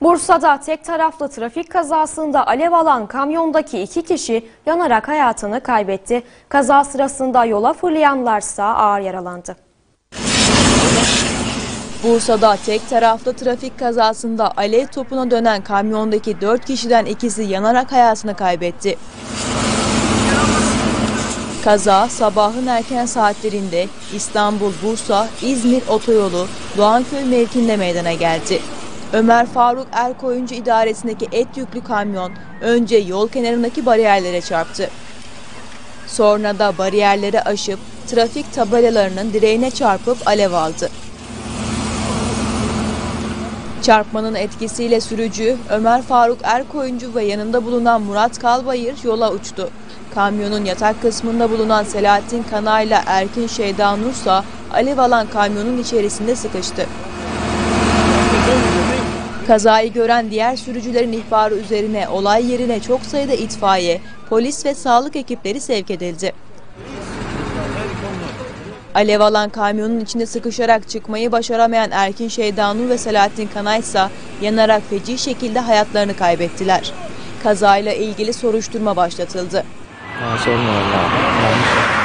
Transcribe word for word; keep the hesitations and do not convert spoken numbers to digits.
Bursa'da tek taraflı trafik kazasında alev alan kamyondaki iki kişi yanarak hayatını kaybetti. Kaza sırasında yola fırlayanlarsa ağır yaralandı. Bursa'da tek taraflı trafik kazasında alev topuna dönen kamyondaki dört kişiden ikisi yanarak hayatını kaybetti. Kaza sabahın erken saatlerinde İstanbul-Bursa-İzmir otoyolu Doğanköy mevkiinde meydana geldi. Ömer Faruk Erkoyuncu idaresindeki et yüklü kamyon önce yol kenarındaki bariyerlere çarptı. Sonra da bariyerleri aşıp trafik tabelalarının direğine çarpıp alev aldı. Çarpmanın etkisiyle sürücü Ömer Faruk Erkoyuncu ve yanında bulunan Murat Kalbayır yola uçtu. Kamyonun yatak kısmında bulunan Selahattin Kana ile Erkin Şeydanursa alev alan kamyonun içerisinde sıkıştı. Kazayı gören diğer sürücülerin ihbarı üzerine olay yerine çok sayıda itfaiye, polis ve sağlık ekipleri sevk edildi. Alev alan kamyonun içinde sıkışarak çıkmayı başaramayan Erkin Şeydanursa ve Selahattin Kana ise yanarak feci şekilde hayatlarını kaybettiler. Kazayla ilgili soruşturma başlatıldı. Ha, sorma vallahi.